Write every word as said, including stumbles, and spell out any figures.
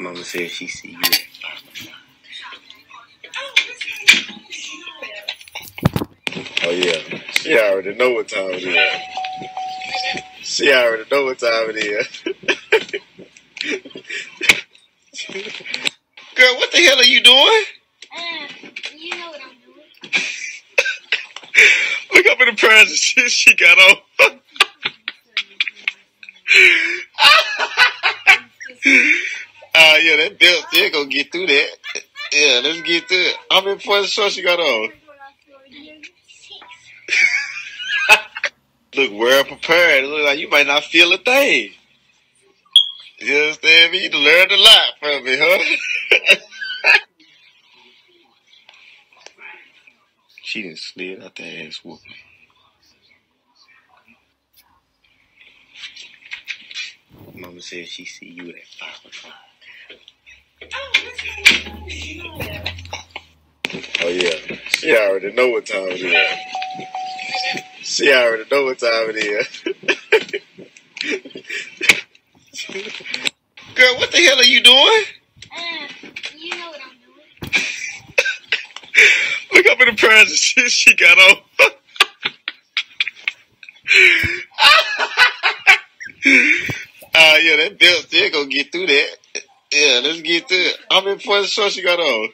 Mama said she see you. Oh yeah, she already know what time it is. She already know what time it is. Girl, what the hell are you doing? Uh, you know what I'm doing. Look up in the pants and shit she got on. Ah, uh, yeah, that belt still gonna get through that. Yeah, let's get through it. How many points of shorts you got on? Look well prepared. It looks like you might not feel a thing. You understand me? You learned a lot from me, huh? She done slid out that ass whooping. Mama said she see you at five o'clock. Oh yeah, she already know what time it is. She already know what time it is. Girl, what the hell are you doing? Uh, you know what I'm doing. Look up in the pants and shit she got on. Ah, uh, yeah, that belt still gonna get through that. Yeah, let's get through it. How many points of shorts you got on?